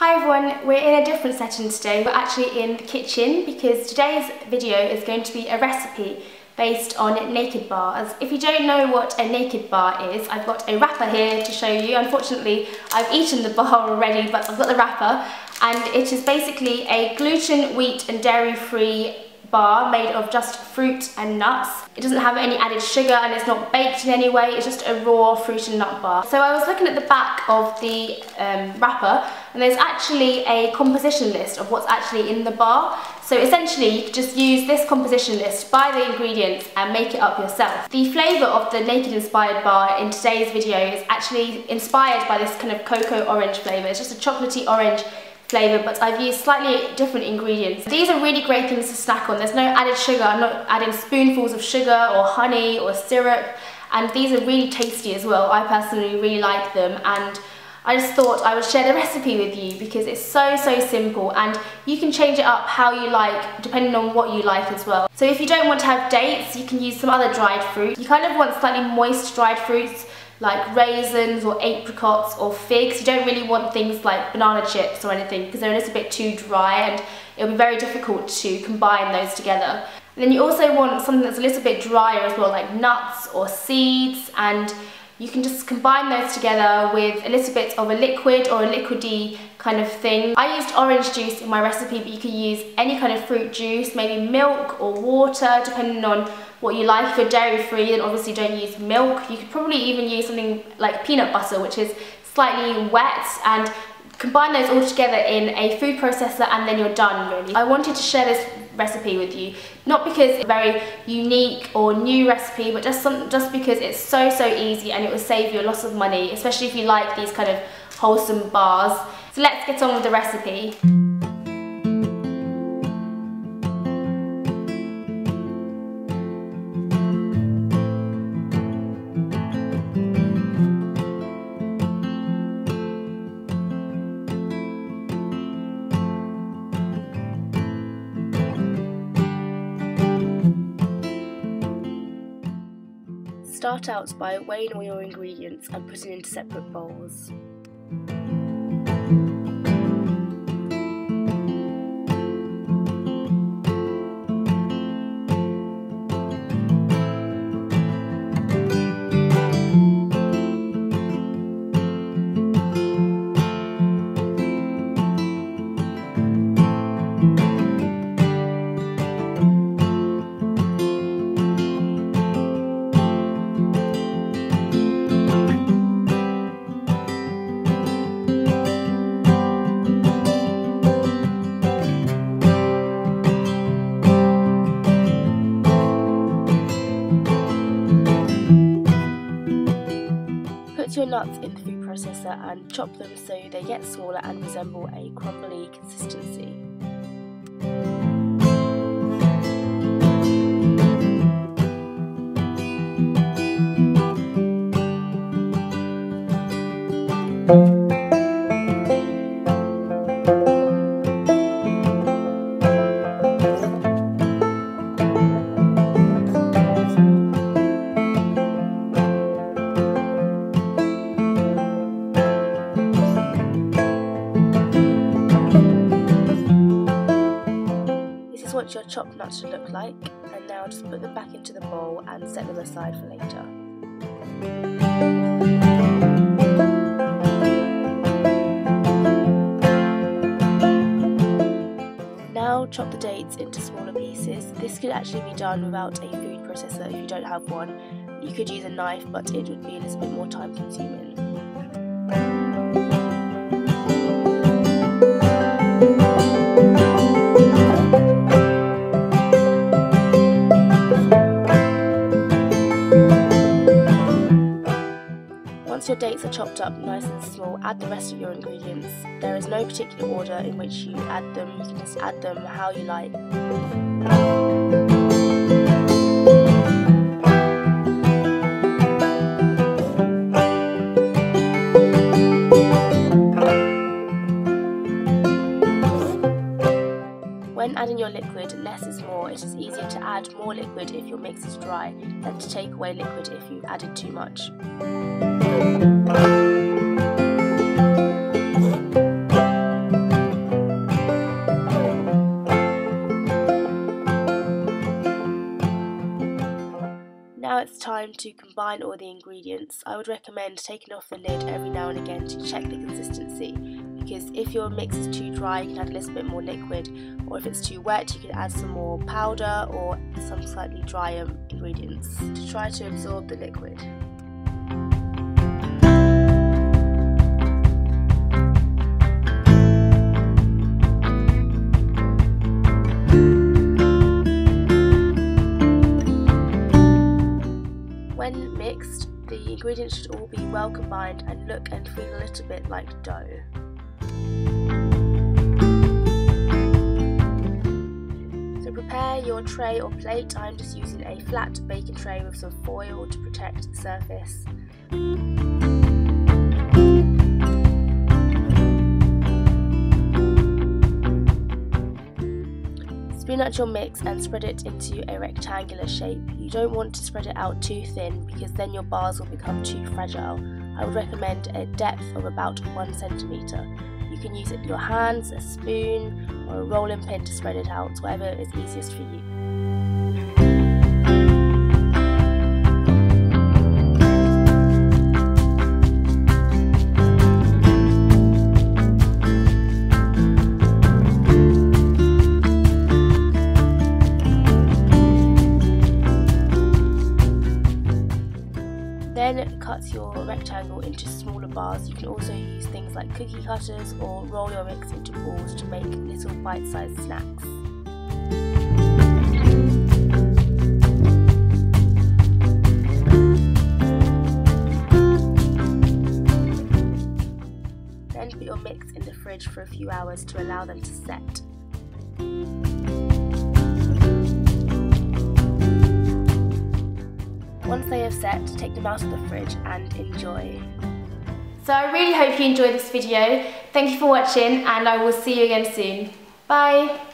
Hi everyone, we're in a different setting today. We're actually in the kitchen because today's video is going to be a recipe based on Nakd Bars. If you don't know what a Nakd Bar is, I've got a wrapper here to show you. Unfortunately, I've eaten the bar already, but I've got the wrapper, and it is basically a gluten, wheat and dairy-free bar made of just fruit and nuts. It doesn't have any added sugar and it's not baked in any way, it's just a raw fruit and nut bar. So I was looking at the back of the wrapper and there's actually a composition list of what's actually in the bar. So essentially you could just use this composition list, buy the ingredients and make it up yourself. The flavour of the Nakd inspired bar in today's video is actually inspired by this kind of cocoa orange flavour. It's just a chocolatey orange flavour, but I've used slightly different ingredients. These are really great things to snack on. There's no added sugar, I'm not adding spoonfuls of sugar or honey or syrup, and these are really tasty as well. I personally really like them, and I just thought I would share the recipe with you because it's so simple, and you can change it up how you like depending on what you like as well. So if you don't want to have dates, you can use some other dried fruit. You kind of want slightly moist dried fruits like raisins or apricots or figs. You don't really want things like banana chips or anything because they're just a bit too dry and it'll be very difficult to combine those together. And then you also want something that's a little bit drier as well, like nuts or seeds, and you can just combine those together with a little bit of a liquid or a liquidy kind of thing. I used orange juice in my recipe, but you could use any kind of fruit juice, maybe milk or water, depending on what you like. If you're dairy free, then obviously don't use milk. You could probably even use something like peanut butter, which is slightly wet, and combine those all together in a food processor and then you're done, really. I wanted to share this recipe with you, not because it's a very unique or new recipe, but just because it's so easy and it will save you a lot of money, especially if you like these kind of wholesome bars. So let's get on with the recipe. Start out by weighing all your ingredients and putting into separate bowls. Put your nuts in the food processor and chop them so they get smaller and resemble a crumbly consistency. What your chopped nuts should look like, and now just put them back into the bowl and set them aside for later. Now chop the dates into smaller pieces. This could actually be done without a food processor if you don't have one. You could use a knife, but it would be a little bit more time consuming. Once your dates are chopped up nice and small, add the rest of your ingredients. There is no particular order in which you add them, you can just add them how you like. When adding your liquid, less is more. It is easier to add more liquid if your mix is dry than to take away liquid if you've added too much. to combine all the ingredients, I would recommend taking off the lid every now and again to check the consistency, because if your mix is too dry you can add a little bit more liquid, or if it's too wet you can add some more powder or some slightly drier ingredients to try to absorb the liquid. When mixed, the ingredients should all be well combined and look and feel a little bit like dough. So prepare your tray or plate. I'm just using a flat baking tray with some foil to protect the surface. Spoon out your mix and spread it into a rectangular shape. You don't want to spread it out too thin because then your bars will become too fragile. I would recommend a depth of about 1 centimetre. You can use your hands, a spoon or a rolling pin to spread it out, whatever is easiest for you. Then cut your rectangle into smaller bars. You can also use things like cookie cutters or roll your mix into balls to make little bite-sized snacks. Then put your mix in the fridge for a few hours to allow them to set. Once they have set, take them out of the fridge and enjoy. So I really hope you enjoyed this video. Thank you for watching and I will see you again soon. Bye!